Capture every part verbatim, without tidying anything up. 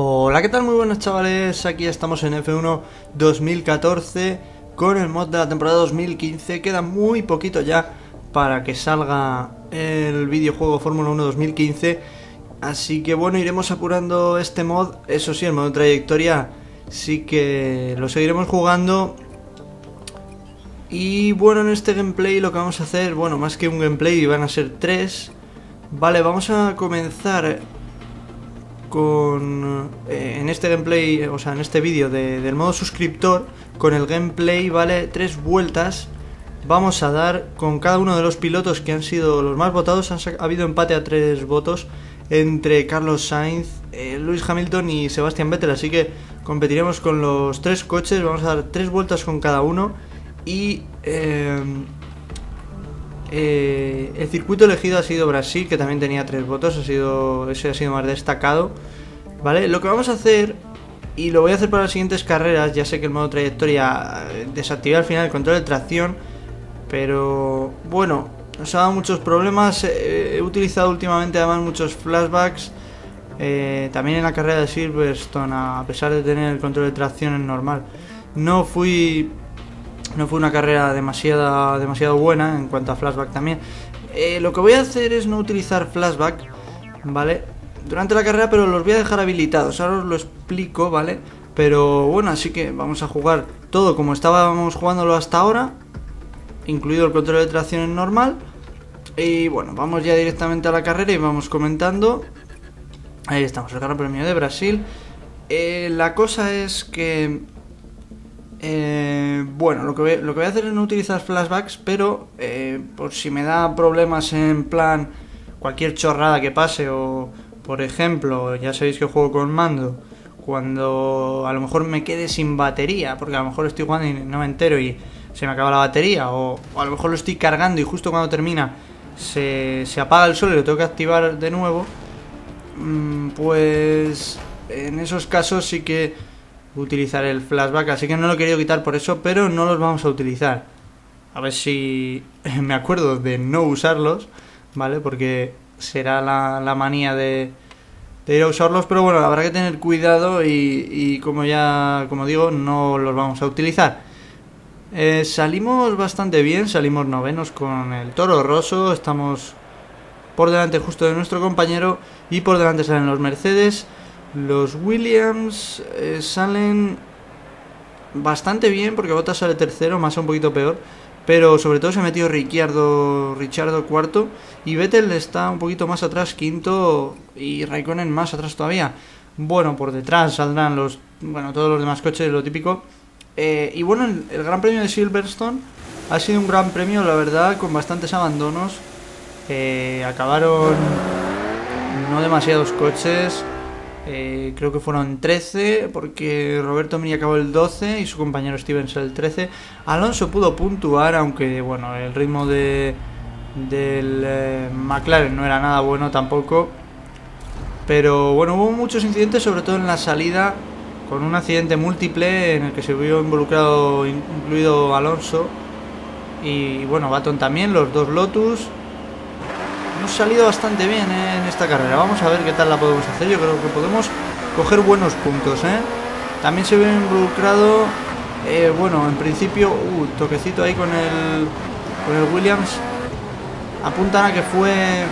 Hola, ¿qué tal? Muy buenas, chavales, aquí estamos en F uno dos mil catorce con el mod de la temporada dos mil quince. Queda muy poquito ya para que salga el videojuego Fórmula uno dos mil quince, así que bueno, iremos apurando este mod. Eso sí, el modo trayectoria sí que lo seguiremos jugando. Y bueno, en este gameplay lo que vamos a hacer, bueno, más que un gameplay, van a ser tres. Vale, vamos a comenzar con eh, en este gameplay, o sea, en este vídeo de, del modo suscriptor, con el gameplay, vale, tres vueltas vamos a dar con cada uno de los pilotos que han sido los más votados. Han ha habido empate a tres votos entre Carlos Sainz, eh, Lewis Hamilton y Sebastian Vettel, así que competiremos con los tres coches. Vamos a dar tres vueltas con cada uno y eh, Eh, el circuito elegido ha sido Brasil, que también tenía tres votos, ha sido, ese ha sido más destacado, ¿vale? Lo que vamos a hacer, y lo voy a hacer para las siguientes carreras, ya sé que el modo trayectoria desactivé al final el control de tracción, pero bueno, nos ha dado muchos problemas, eh, he utilizado últimamente además muchos flashbacks, eh, también en la carrera de Silverstone, a pesar de tener el control de tracción en normal, no fui... No fue una carrera demasiado, demasiado buena en cuanto a flashback también. Eh, lo que voy a hacer es no utilizar flashback, ¿vale? Durante la carrera, pero los voy a dejar habilitados. Ahora os lo explico, ¿vale? Pero bueno, así que vamos a jugar todo como estábamos jugándolo hasta ahora, incluido el control de tracción en normal. Y bueno, vamos ya directamente a la carrera y vamos comentando. Ahí estamos, el Gran Premio de Brasil. Eh, la cosa es que... Eh, bueno, lo que, voy, lo que voy a hacer es no utilizar flashbacks, pero eh, por si me da problemas en plan cualquier chorrada que pase, o por ejemplo, ya sabéis que juego con mando, cuando a lo mejor me quede sin batería, porque a lo mejor estoy jugando y no me entero y se me acaba la batería, o, o a lo mejor lo estoy cargando y justo cuando termina se, se apaga el sol y lo tengo que activar de nuevo, pues en esos casos sí que utilizar el flashback, así que no lo he querido quitar por eso, pero no los vamos a utilizar. A ver si me acuerdo de no usarlos, ¿vale? Porque será la, la manía de, de ir a usarlos, pero bueno, habrá que tener cuidado y, y como ya, como digo, no los vamos a utilizar. Eh, salimos bastante bien, salimos novenos con el Toro Rosso, estamos por delante justo de nuestro compañero y por delante salen los Mercedes. Los Williams eh, salen bastante bien porque Bottas sale tercero, Massa un poquito peor, pero sobre todo se ha metido Ricciardo, Ricciardo cuarto, y Vettel está un poquito más atrás, quinto, y Raikkonen más atrás todavía. Bueno, por detrás saldrán los, bueno, todos los demás coches, lo típico. Eh, y bueno, el, el Gran Premio de Silverstone ha sido un gran premio, la verdad, con bastantes abandonos. Eh, acabaron no demasiados coches. Eh, creo que fueron trece, porque Roberto Merhi acabó el doce y su compañero Stevens el trece. Alonso pudo puntuar, aunque bueno, el ritmo de del eh, McLaren no era nada bueno tampoco. Pero bueno, hubo muchos incidentes, sobre todo en la salida, con un accidente múltiple en el que se vio involucrado, incluido Alonso. Y bueno, Baton también, los dos Lotus. Hemos salido bastante bien, ¿eh?, en esta carrera. Vamos a ver qué tal la podemos hacer. Yo creo que podemos coger buenos puntos, ¿eh? También se ve involucrado, eh, bueno, en principio, uh, toquecito ahí con el, con el Williams. Apuntan a que fue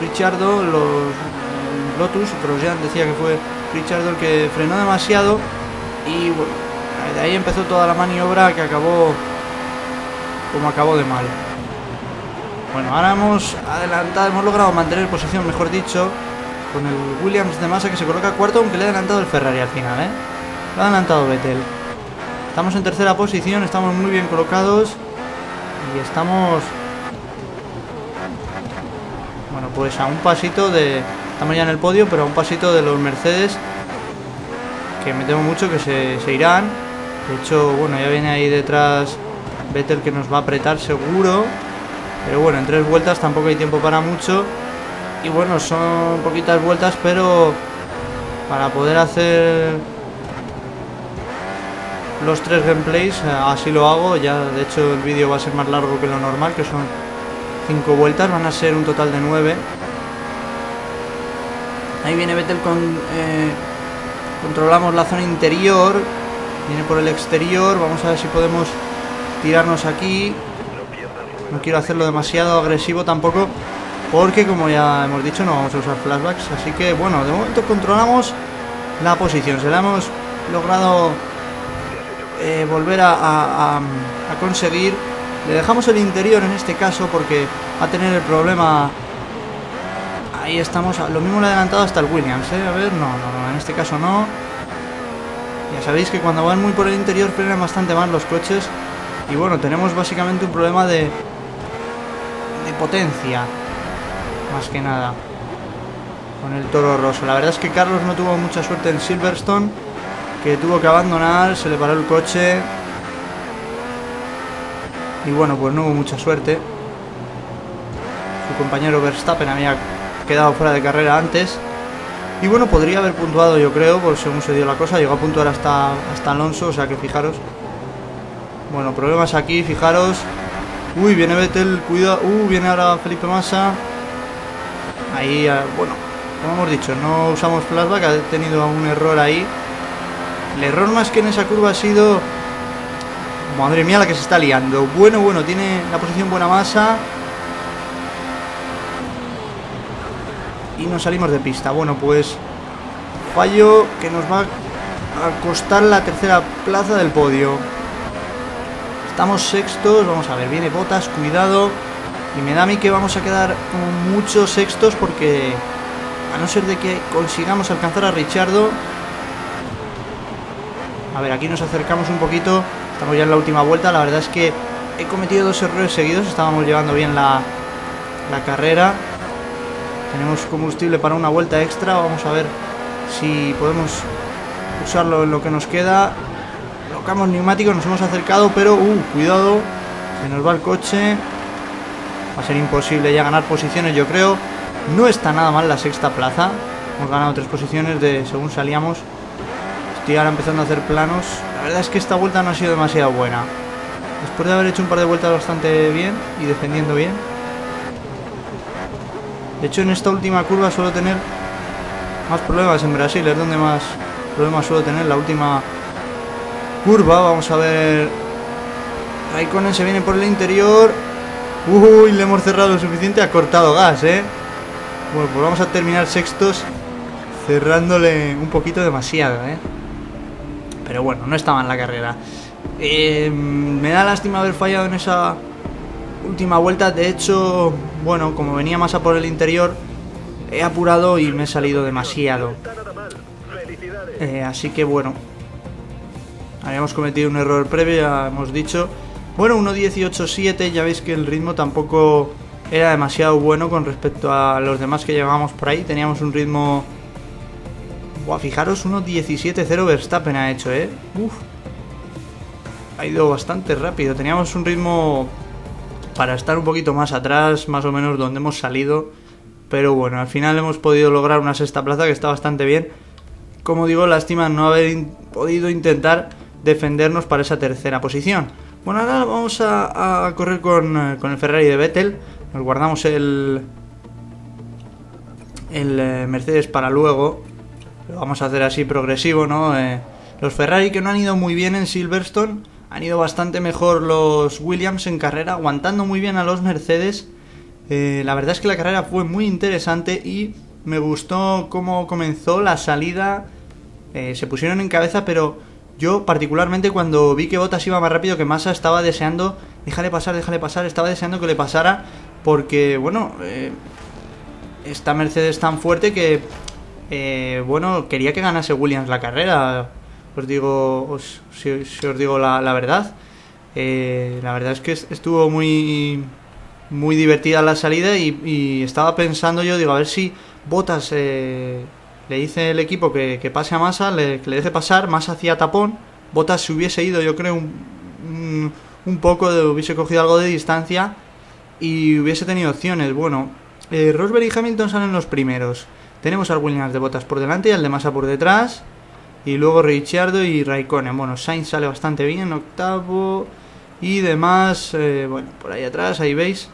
Ricciardo, los Lotus, pero ya decía que fue Ricciardo el que frenó demasiado. Y bueno, de ahí empezó toda la maniobra que acabó como acabó de mal. Bueno, ahora hemos adelantado, hemos logrado mantener posición, mejor dicho, con el Williams de Massa, que se coloca cuarto, aunque le ha adelantado el Ferrari al final, ¿eh? Lo ha adelantado Vettel. Estamos en tercera posición, estamos muy bien colocados y estamos... Bueno, pues a un pasito de... Estamos ya en el podio, pero a un pasito de los Mercedes, que me temo mucho que se, se irán. De hecho, bueno, ya viene ahí detrás Vettel, que nos va a apretar seguro. Pero bueno, en tres vueltas tampoco hay tiempo para mucho. Y bueno, son poquitas vueltas, pero para poder hacer los tres gameplays, así lo hago. Ya, de hecho, el vídeo va a ser más largo que lo normal, que son cinco vueltas. Van a ser un total de nueve. Ahí viene Vettel con eh, Controlamos la zona interior. Viene por el exterior. Vamos a ver si podemos tirarnos aquí. No quiero hacerlo demasiado agresivo tampoco, porque como ya hemos dicho, no vamos a usar flashbacks. Así que bueno, de momento controlamos la posición. Se la hemos logrado eh, volver a, a, a conseguir. Le dejamos el interior en este caso porque va a tener el problema. Ahí estamos. Lo mismo le ha adelantado hasta el Williams, ¿eh? A ver, no, no, no, en este caso no. Ya sabéis que cuando van muy por el interior frenan bastante mal los coches. Y bueno, tenemos básicamente un problema de, de potencia, más que nada, con el Toro Rosso. La verdad es que Carlos no tuvo mucha suerte en Silverstone, que tuvo que abandonar, se le paró el coche. Y bueno, pues no hubo mucha suerte. Su compañero Verstappen había quedado fuera de carrera antes. Y bueno, podría haber puntuado, yo creo, por según se dio la cosa. Llegó a puntuar hasta, hasta Alonso, o sea que fijaros. Bueno, problemas aquí, fijaros. Uy, viene Vettel, cuidado. Uh, viene ahora Felipe Massa. Ahí, bueno, como hemos dicho, no usamos flashback. Ha tenido un error ahí. El error más que en esa curva ha sido... Madre mía, la que se está liando. Bueno, bueno, tiene la posición buena Massa. Y nos salimos de pista. Bueno, pues fallo que nos va a costar la tercera plaza del podio. Estamos sextos, vamos a ver, viene Bottas, cuidado. Y me da a mí que vamos a quedar con muchos sextos porque a no ser de que consigamos alcanzar a Ricciardo. A ver, aquí nos acercamos un poquito. Estamos ya en la última vuelta. La verdad es que he cometido dos errores seguidos. Estábamos llevando bien la, la carrera. Tenemos combustible para una vuelta extra. Vamos a ver si podemos usarlo en lo que nos queda. Colocamos neumáticos, nos hemos acercado, pero uh, cuidado, se nos va el coche. Va a ser imposible ya ganar posiciones, yo creo. No está nada mal la sexta plaza. Hemos ganado tres posiciones de según salíamos. Estoy ahora empezando a hacer planos. La verdad es que esta vuelta no ha sido demasiado buena. Después de haber hecho un par de vueltas bastante bien y defendiendo bien. De hecho, en esta última curva suelo tener más problemas. En Brasil es donde más problemas suelo tener. La última curva, vamos a ver. Raikkonen se viene por el interior. Uy, le hemos cerrado lo suficiente. Ha cortado gas, eh. Bueno, pues vamos a terminar sextos, cerrándole un poquito demasiado, eh. Pero bueno, no está mal la carrera. Eh, me da lástima haber fallado en esa última vuelta. De hecho, bueno, como venía Massa por el interior, he apurado y me he salido demasiado. Eh, así que bueno, habíamos cometido un error previo, ya hemos dicho. Bueno, uno dieciocho siete, ya veis que el ritmo tampoco era demasiado bueno con respecto a los demás que llevábamos por ahí. Teníamos un ritmo... Buah, fijaros, uno diecisiete cero Verstappen ha hecho, ¿eh? Uf. Ha ido bastante rápido. Teníamos un ritmo para estar un poquito más atrás, más o menos donde hemos salido. Pero bueno, al final hemos podido lograr una sexta plaza que está bastante bien. Como digo, lástima no haber in- podido intentar defendernos para esa tercera posición. Bueno, ahora vamos a, a correr con, con el Ferrari de Vettel. Nos guardamos el el eh, Mercedes para luego. Lo vamos a hacer así progresivo, ¿no? Eh, los Ferrari que no han ido muy bien en Silverstone, han ido bastante mejor los Williams en carrera, aguantando muy bien a los Mercedes. Eh, la verdad es que la carrera fue muy interesante y me gustó cómo comenzó la salida. Eh, se pusieron en cabeza, pero yo particularmente cuando vi que Bottas iba más rápido que Massa estaba deseando, déjale pasar, déjale pasar, estaba deseando que le pasara porque, bueno, eh, esta Mercedes tan fuerte que, eh, bueno, quería que ganase Williams la carrera, os digo, os, si, si os digo la, la verdad. Eh, la verdad es que estuvo muy, muy divertida la salida y, y estaba pensando yo, digo, a ver si Bottas... Eh, le dice el equipo que, que pase a Massa, le, que le deje pasar. Massa hacía tapón. Bottas se hubiese ido, yo creo, un, un, un poco, de, hubiese cogido algo de distancia y hubiese tenido opciones. Bueno, eh, Rosberg y Hamilton salen los primeros. Tenemos al Williams de Bottas por delante y al de Massa por detrás. Y luego Ricciardo y Raikkonen. Bueno, Sainz sale bastante bien, octavo y demás. Eh, bueno, por ahí atrás, ahí veis.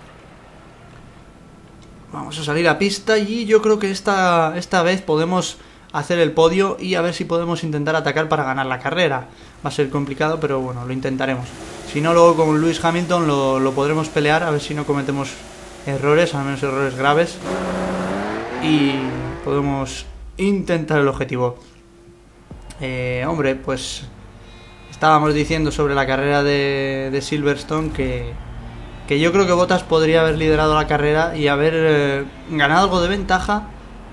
Vamos a salir a pista y yo creo que esta, esta vez podemos hacer el podio y a ver si podemos intentar atacar para ganar la carrera. Va a ser complicado, pero bueno, lo intentaremos. Si no, luego con Lewis Hamilton lo, lo podremos pelear, a ver si no cometemos errores, al menos errores graves, y podemos intentar el objetivo. Eh, hombre, pues estábamos diciendo sobre la carrera de, de Silverstone que, que yo creo que Bottas podría haber liderado la carrera y haber eh, ganado algo de ventaja,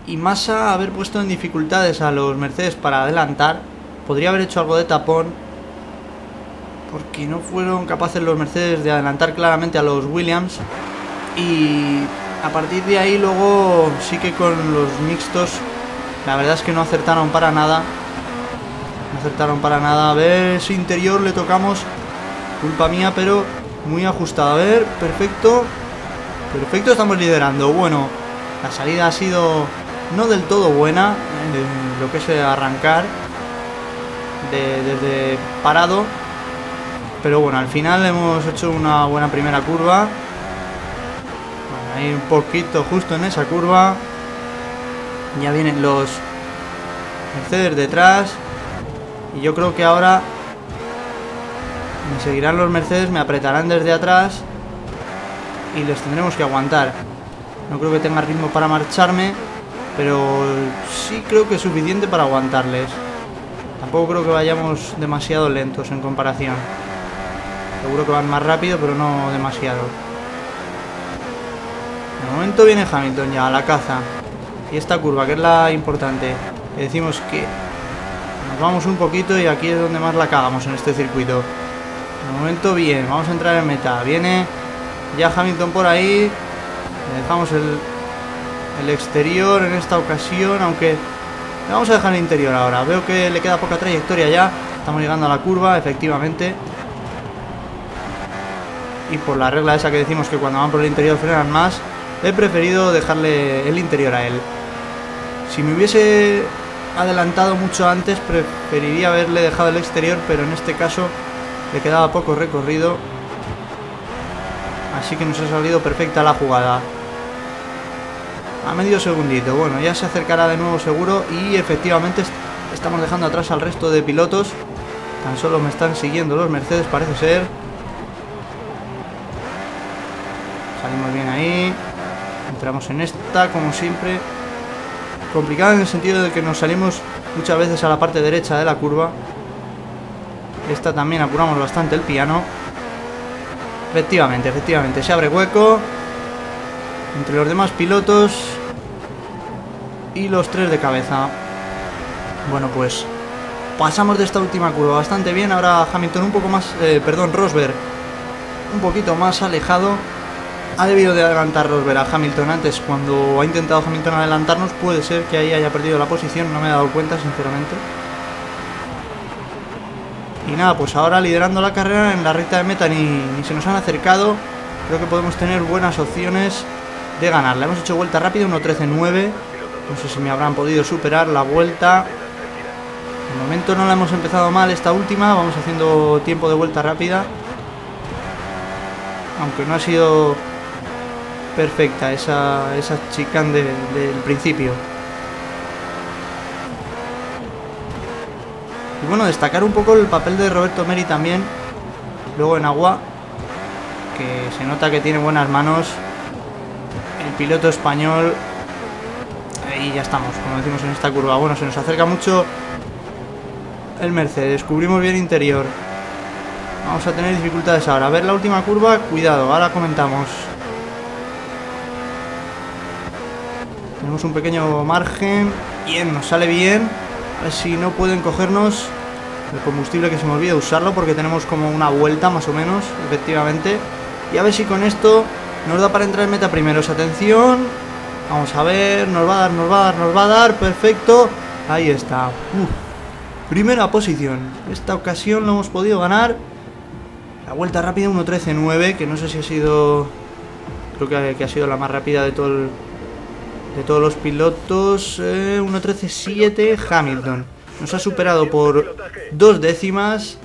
y Massa haber puesto en dificultades a los Mercedes para adelantar. Podría haber hecho algo de tapón, porque no fueron capaces los Mercedes de adelantar claramente a los Williams. Y a partir de ahí luego sí que con los mixtos la verdad es que no acertaron para nada. No acertaron para nada. A ver, ese interior le tocamos. Culpa mía, pero muy ajustado. A ver, perfecto. Perfecto, estamos liderando. Bueno, la salida ha sido no del todo buena. Eh, lo que es arrancar de, desde parado. Pero bueno, al final hemos hecho una buena primera curva. Ahí un poquito justo en esa curva. Ya vienen los Mercedes detrás. Y yo creo que ahora me seguirán los Mercedes, me apretarán desde atrás y les tendremos que aguantar. No creo que tenga ritmo para marcharme, pero sí creo que es suficiente para aguantarles. Tampoco creo que vayamos demasiado lentos en comparación. Seguro que van más rápido, pero no demasiado. De momento viene Hamilton ya a la caza. Y esta curva, que es la importante. Le decimos que nos vamos un poquito y aquí es donde más la cagamos en este circuito. De momento bien, vamos a entrar en meta. Viene ya Hamilton por ahí. Le dejamos el, el exterior en esta ocasión, aunque le vamos a dejar el interior ahora. Veo que le queda poca trayectoria ya. Estamos llegando a la curva, efectivamente. Y por la regla esa que decimos que cuando van por el interior frenan más, he preferido dejarle el interior a él. Si me hubiese adelantado mucho antes, preferiría haberle dejado el exterior, pero en este caso le quedaba poco recorrido. Así que nos ha salido perfecta la jugada. A medio segundito. Bueno, ya se acercará de nuevo seguro. Y efectivamente estamos dejando atrás al resto de pilotos. Tan solo me están siguiendo los Mercedes, parece ser. Salimos bien ahí. Entramos en esta, como siempre. Complicada en el sentido de que nos salimos muchas veces a la parte derecha de la curva. Esta también apuramos bastante el piano. Efectivamente, efectivamente. Se abre hueco entre los demás pilotos y los tres de cabeza. Bueno, pues pasamos de esta última curva bastante bien. Ahora Hamilton un poco más... Eh, perdón, Rosberg un poquito más alejado. Ha debido de adelantar Rosberg a Hamilton antes. Cuando ha intentado Hamilton adelantarnos, puede ser que ahí haya perdido la posición. No me he dado cuenta, sinceramente. Y nada, pues ahora liderando la carrera en la recta de meta, ni, ni se nos han acercado. Creo que podemos tener buenas opciones de ganarla. Hemos hecho vuelta rápida, uno trece nueve. No sé si me habrán podido superar la vuelta. De momento no la hemos empezado mal esta última. Vamos haciendo tiempo de vuelta rápida. Aunque no ha sido perfecta esa, esa chicane de, del principio. Y bueno, destacar un poco el papel de Roberto Merhi también, luego en agua, que se nota que tiene buenas manos el piloto español. Y ya estamos, como decimos, en esta curva. Bueno, se nos acerca mucho el Mercedes, cubrimos bien interior. Vamos a tener dificultades ahora. A ver la última curva, cuidado, ahora comentamos. Tenemos un pequeño margen. Bien, nos sale bien. A ver si no pueden cogernos el combustible, que se me olvida usarlo, porque tenemos como una vuelta más o menos, efectivamente. Y a ver si con esto nos da para entrar en meta primeros. Atención. Vamos a ver. Nos va a dar, nos va a dar, nos va a dar. Perfecto. Ahí está. Uf. Primera posición. Esta ocasión lo hemos podido ganar. La vuelta rápida uno trece nueve, que no sé si ha sido... Creo que ha, que ha sido la más rápida de todo el... de todos los pilotos. eh, uno trece siete Hamilton. Nos ha superado por dos décimas.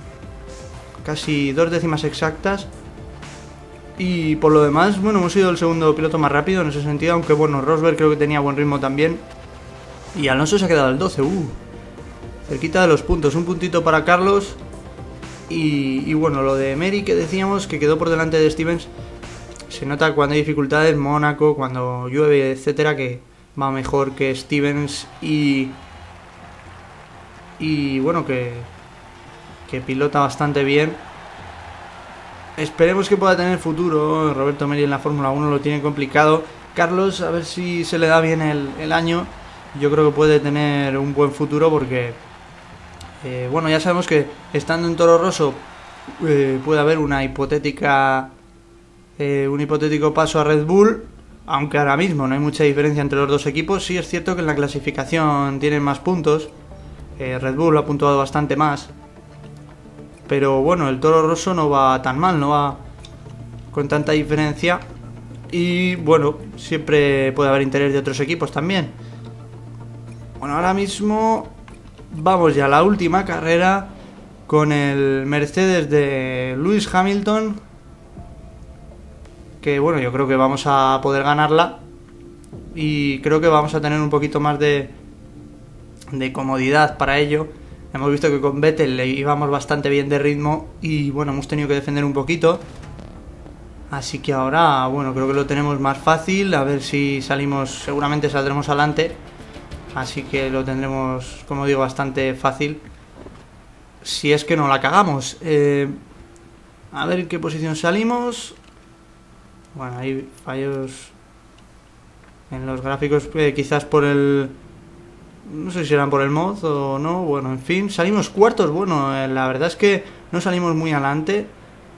Casi dos décimas exactas. Y por lo demás, bueno, hemos sido el segundo piloto más rápido en ese sentido. Aunque bueno, Rosberg creo que tenía buen ritmo también. Y Alonso se ha quedado al doce, uh, cerquita de los puntos, un puntito para Carlos. Y, y bueno, lo de Merhi que decíamos, que quedó por delante de Stevens, se nota cuando hay dificultades, Mónaco, cuando llueve, etcétera, que va mejor que Stevens y... Y bueno, que, que pilota bastante bien. Esperemos que pueda tener futuro. Roberto Merhi en la Fórmula uno lo tiene complicado. Carlos, a ver si se le da bien el, el año. Yo creo que puede tener un buen futuro porque... Eh, bueno, ya sabemos que estando en Toro Rosso eh, puede haber una hipotética... Eh, un hipotético paso a Red Bull, aunque ahora mismo no hay mucha diferencia entre los dos equipos. Sí es cierto que en la clasificación tienen más puntos. Eh, Red Bull ha puntuado bastante más, pero bueno, el Toro Rosso no va tan mal, no va con tanta diferencia. Y bueno, siempre puede haber interés de otros equipos también. Bueno, ahora mismo vamos ya a la última carrera con el Mercedes de Lewis Hamilton, que bueno, yo creo que vamos a poder ganarla y creo que vamos a tener un poquito más de, de comodidad para ello. Hemos visto que con Vettel le íbamos bastante bien de ritmo y bueno, hemos tenido que defender un poquito, así que ahora bueno, creo que lo tenemos más fácil. A ver si salimos, seguramente saldremos adelante, así que lo tendremos, como digo, bastante fácil si es que no la cagamos. Eh, a ver en qué posición salimos. Bueno, hay fallos en los gráficos, eh, quizás por el... No sé si eran por el mod o no. Bueno, en fin, salimos cuartos. Bueno, eh, la verdad es que no salimos muy adelante.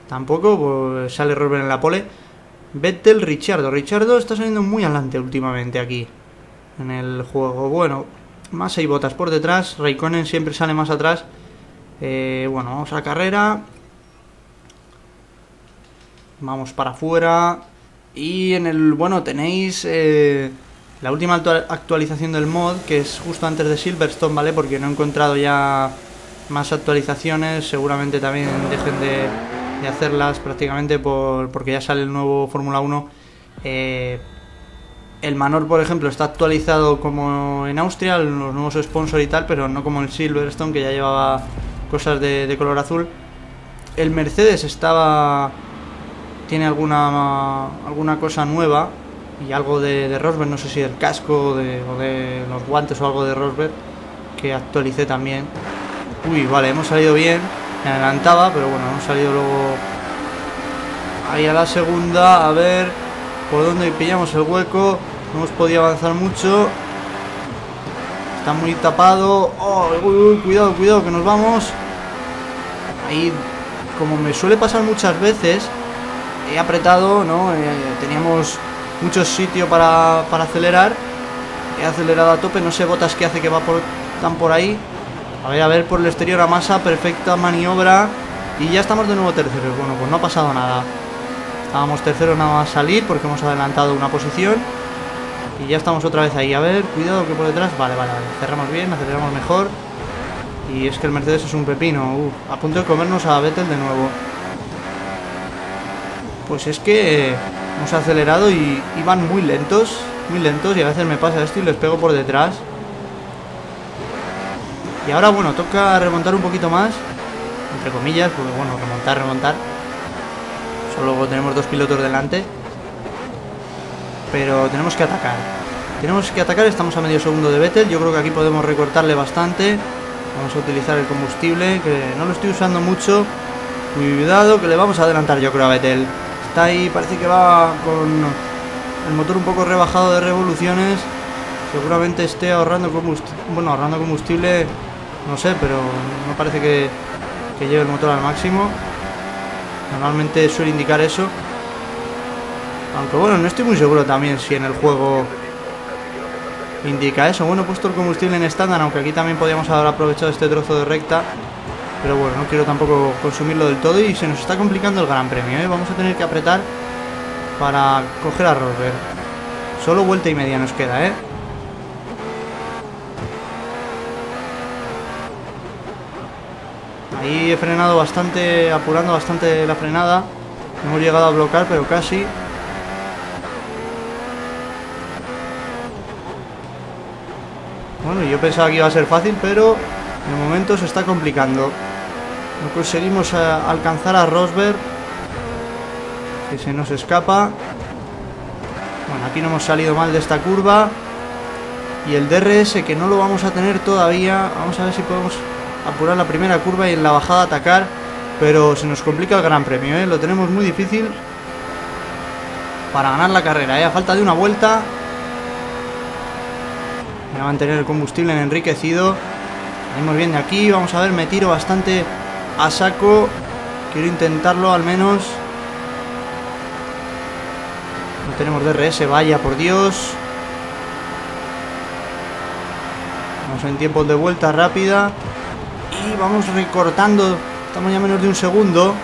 Tampoco, pues, sale Rosberg en la pole. Vettel, Ricciardo. Ricciardo está saliendo muy adelante últimamente aquí en el juego. Bueno, Massa y Bottas por detrás. Raikkonen siempre sale más atrás. Eh, bueno, vamos a la carrera. Vamos para afuera. Y en el... Bueno, tenéis eh, la última actualización del mod, que es justo antes de Silverstone, ¿vale? Porque no he encontrado ya más actualizaciones. Seguramente también dejen de, de hacerlas prácticamente por, porque ya sale el nuevo Fórmula uno. Eh, el Manor, por ejemplo, está actualizado como en Austria, los nuevos sponsors y tal, pero no como el Silverstone, que ya llevaba cosas de, de color azul. El Mercedes estaba... tiene alguna alguna cosa nueva y algo de, de Rosberg, no sé si del casco o de, o de los guantes o algo de Rosberg, que actualicé también. Uy, vale, hemos salido bien, me adelantaba, pero bueno, hemos salido luego ahí a la segunda. A ver por dónde pillamos el hueco, no hemos podido avanzar mucho, está muy tapado. Oh, uy, uy, cuidado, cuidado, que nos vamos ahí. Como me suele pasar muchas veces, he apretado, ¿no? Eh, teníamos mucho sitio para, para acelerar. He acelerado a tope. No sé Bottas que hace, que va por, tan por ahí. A ver, a ver por el exterior a Massa. Perfecta maniobra. Y ya estamos de nuevo terceros. Bueno, pues no ha pasado nada. Estábamos terceros nada más salir, porque hemos adelantado una posición. Y ya estamos otra vez ahí. A ver, cuidado que por detrás. Vale, vale, vale. Cerramos bien, aceleramos mejor. Y es que el Mercedes es un pepino. Uf, a punto de comernos a Vettel de nuevo. Pues es que hemos acelerado y, y van muy lentos, muy lentos, y a veces me pasa esto y les pego por detrás. Y ahora, bueno, toca remontar un poquito más, entre comillas, porque bueno, remontar, remontar. Solo tenemos dos pilotos delante, pero tenemos que atacar. Tenemos que atacar, estamos a medio segundo de Vettel, yo creo que aquí podemos recortarle bastante. Vamos a utilizar el combustible, que no lo estoy usando mucho. Cuidado, que le vamos a adelantar, yo creo, a Vettel. Está ahí, parece que va con el motor un poco rebajado de revoluciones. Seguramente esté ahorrando combustible. Bueno, ahorrando combustible, no sé, pero no parece que, que lleve el motor al máximo. Normalmente suele indicar eso. Aunque bueno, no estoy muy seguro también si en el juego indica eso. Bueno, he puesto el combustible en estándar, aunque aquí también podríamos haber aprovechado este trozo de recta. Pero bueno, no quiero tampoco consumirlo del todo y se nos está complicando el gran premio, ¿eh? Vamos a tener que apretar para coger a Rosberg. Solo vuelta y media nos queda, ¿eh? Ahí he frenado bastante, apurando bastante la frenada. No hemos llegado a bloquear, pero casi. Bueno, yo pensaba que iba a ser fácil, pero de momento se está complicando. No conseguimos a alcanzar a Rosberg, que se nos escapa. Bueno, aquí no hemos salido mal de esta curva. Y el D R S, que no lo vamos a tener todavía. Vamos a ver si podemos apurar la primera curva y en la bajada atacar. Pero se nos complica el Gran Premio, ¿eh? Lo tenemos muy difícil para ganar la carrera, ¿eh? A falta de una vuelta. Voy a mantener el combustible en enriquecido. Salimos bien de aquí. Vamos a ver, me tiro bastante a saco. Quiero intentarlo al menos. No tenemos D R S, vaya por Dios. Vamos en tiempos de vuelta rápida. Y vamos recortando. Estamos ya menos de un segundo.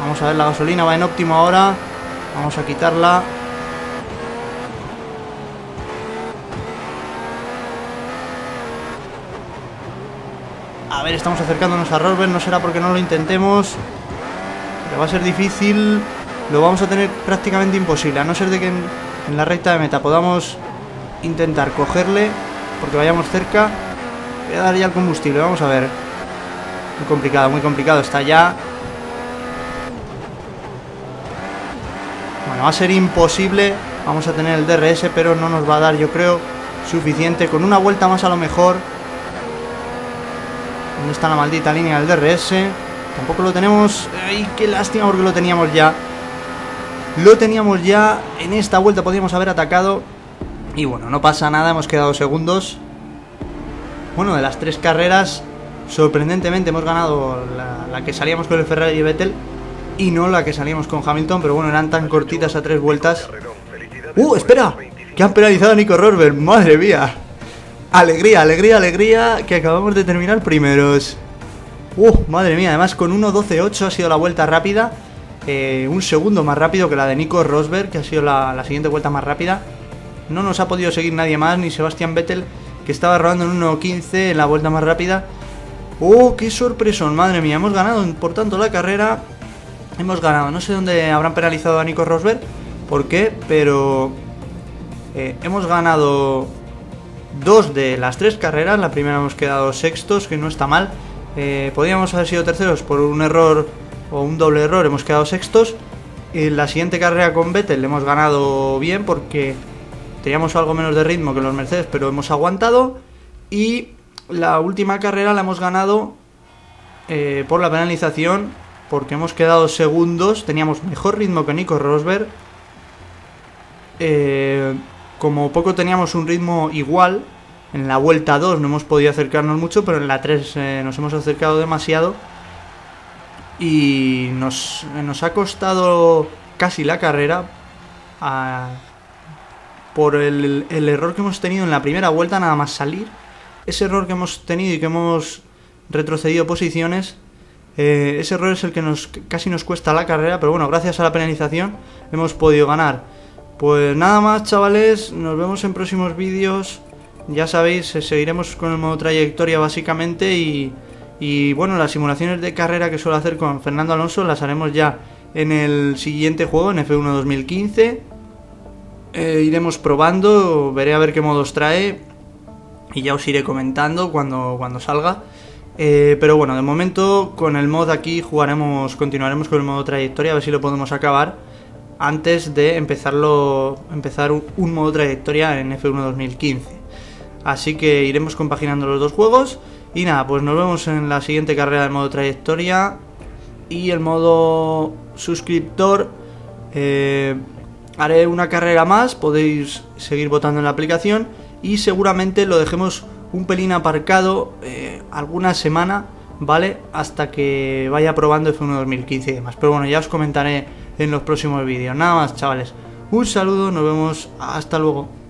Vamos a ver, la gasolina va en óptimo ahora. Vamos a quitarla. A ver, estamos acercándonos a Rosberg. No será porque no lo intentemos, pero va a ser difícil. Lo vamos a tener prácticamente imposible, a no ser de que en, en la recta de meta podamos intentar cogerle, porque vayamos cerca. Voy a dar ya el combustible, vamos a ver. Muy complicado, muy complicado está ya. Bueno, va a ser imposible. Vamos a tener el D R S, pero no nos va a dar, yo creo, suficiente. Con una vuelta más a lo mejor. ¿Dónde está la maldita línea del D R S? Tampoco lo tenemos. Ay, qué lástima, porque lo teníamos ya. Lo teníamos ya. En esta vuelta podríamos haber atacado. Y bueno, no pasa nada, hemos quedado segundos. Bueno, de las tres carreras, sorprendentemente hemos ganado la, la que salíamos con el Ferrari y Vettel, y no la que salíamos con Hamilton. Pero bueno, eran tan cortitas a tres vueltas. ¡Uh, espera! ¡Que han penalizado a Nico Rosberg! ¡Madre mía! Alegría, alegría, alegría, que acabamos de terminar primeros. ¡Uh, madre mía! Además con uno doce ocho ha sido la vuelta rápida, eh, un segundo más rápido que la de Nico Rosberg, que ha sido la, la siguiente vuelta más rápida. No nos ha podido seguir nadie más, ni Sebastian Vettel, que estaba rodando en uno quince en la vuelta más rápida. ¡Oh, qué sorpresón! Madre mía, hemos ganado, por tanto, la carrera. Hemos ganado, no sé dónde habrán penalizado a Nico Rosberg, por qué, pero eh, hemos ganado dos de las tres carreras. La primera hemos quedado sextos, que no está mal. Eh, podríamos haber sido terceros por un error o un doble error, hemos quedado sextos. En la siguiente carrera con Vettel hemos ganado bien, porque teníamos algo menos de ritmo que los Mercedes, pero hemos aguantado. Y la última carrera la hemos ganado eh, por la penalización, porque hemos quedado segundos. Teníamos mejor ritmo que Nico Rosberg. Eh, como poco teníamos un ritmo igual. En la vuelta dos no hemos podido acercarnos mucho, pero en la tres eh, nos hemos acercado demasiado. Y nos, nos ha costado casi la carrera a... por el, el error que hemos tenido en la primera vuelta, nada más salir. Ese error que hemos tenido y que hemos retrocedido posiciones, eh, ese error es el que nos casi nos cuesta la carrera. Pero bueno, gracias a la penalización hemos podido ganar. Pues nada más, chavales, nos vemos en próximos vídeos. Ya sabéis, seguiremos con el modo trayectoria básicamente. Y, y bueno, las simulaciones de carrera que suelo hacer con Fernando Alonso las haremos ya en el siguiente juego, en F uno dos mil quince. Eh, iremos probando, veré a ver qué modos trae y ya os iré comentando cuando, cuando salga. Eh, pero bueno, de momento con el mod aquí jugaremos, continuaremos con el modo trayectoria, a ver si lo podemos acabar antes de empezarlo, empezar un, un modo trayectoria en F uno dos mil quince. Así que iremos compaginando los dos juegos y nada, pues nos vemos en la siguiente carrera del modo trayectoria y el modo suscriptor. Eh... Haré una carrera más, podéis seguir votando en la aplicación y seguramente lo dejemos un pelín aparcado eh, alguna semana, ¿vale? Hasta que vaya probando F uno dos mil quince y demás. Pero bueno, ya os comentaré en los próximos vídeos. Nada más, chavales. Un saludo, nos vemos, hasta luego.